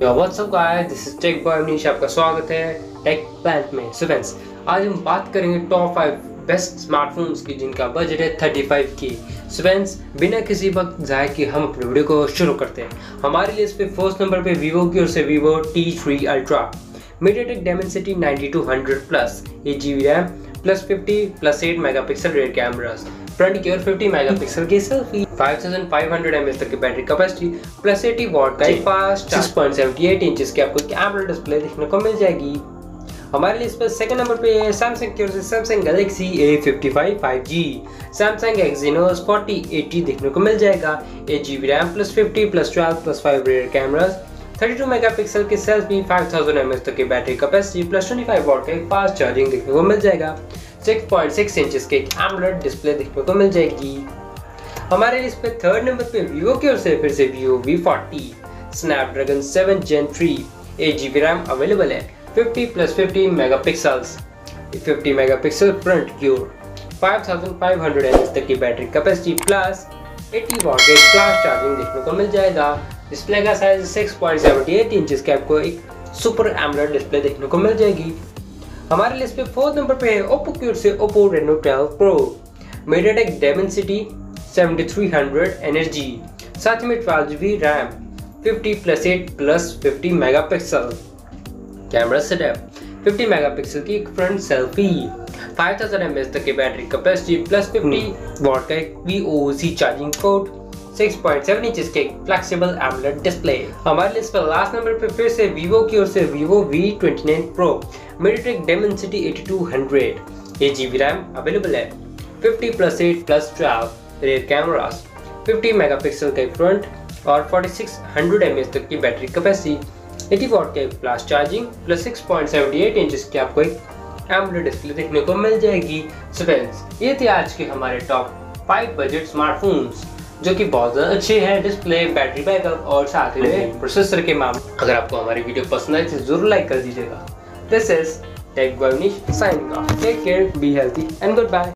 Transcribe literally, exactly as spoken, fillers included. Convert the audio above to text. Yo, what's up guys? This is Tech Boy Amnish. आपका स्वागत है टेक प्लांट में। So friends, आज हम बात करेंगे टॉप फाइव बेस्ट स्मार्टफोन्स की जिनका बजट है पैंतीस की। So friends, बिना किसी वक्त जाए कि हम अपने वीडियो को शुरू करते हैं। हमारे लिए इस पे फर्स्ट नंबर पे Vivo की ओर से Vivo T three Ultra, MediaTek Dimensity ninety-two hundred plus, eight G B RAM, plus fifty, plus eight megapixel rear cameras, front की ओर fifty मेगापिक्सल की selfie, five thousand five hundred mAh तक की battery capacity, plus अस्सी watt का एक fast six point seven eight inches की आपको कैमरा डिस्प्ले देखने को मिल जाएगी। हमारे लिए इस पर सेकंड नंबर पे है Samsung की ओर से Samsung Galaxy A fifty-five five G, Samsung Exynos forty eighty देखने को मिल जाएगा, eight G B RAM plus fifty plus twelve plus five rear cameras, thirty-two megapixel के सेल्फी, five thousand mAh तक की battery capacity, plus twenty-five what का एक fast charging देखने को मिल जाएगा, six point six इंचेस के एक AMOLED डिस्प्ले देखने को मिल जाएगी। हमारे इस पे थर्ड नंबर पे Vivo की ओर से फिर से Vivo V forty, Snapdragon seven gen three, eight G B RAM available है, fifty plus fifty megapixels, fifty megapixel front की ओर, five thousand five hundred mAh तक की battery capacity plus eighty watt का फास्ट चार्जिंग देखने को मिल जाएगा। डिस्प्ले का size six point seven eight inches का आपको एक सुपर AMOLED डिस्प्ले देखने को मिल जाएगी। हमारे लिस्ट पे फोर्थ नंबर पे है Oppo की ओर से Oppo Reno twelve Pro, MediaTek Dimensity seventy-three hundred Energy, साथ में twelve G B RAM, fifty plus eight plus fifty megapixel camera setup, fifty megapixel की front selfie, five thousand mAh तक की battery capacity plus fifty watt का एक V O O C charging port, six point seven inch के flexible AMOLED display. हमारे list पर last number पे फिर से Vivo की ओर से Vivo V twenty-nine Pro, MediaTek Dimensity eighty-two hundred, eight G B RAM available है, fifty plus eight plus twelve rear cameras, fifty megapixel का फ्रंट और forty-six hundred mAh तक की बैटरी कैपेसिटी, eighty वॉट का fast charging plus six point seven eight inch की आपको एक AMOLED display देखने को मिल जाएगी। सो फ्रेंड्स, ये थे आज के हमारे टॉप फाइव बजट स्मार्टफोन्स जो कि बहुत अच्छे हैं डिस्प्ले, बैटरी बैकअप और साथ ही प्रोसेसर के मामले। अगर आपको हमारी वीडियो पसंद आई तो जरूर लाइक कर दीजिएगा। This is tech boy Awanish signing off. Take care, be healthy and good bye.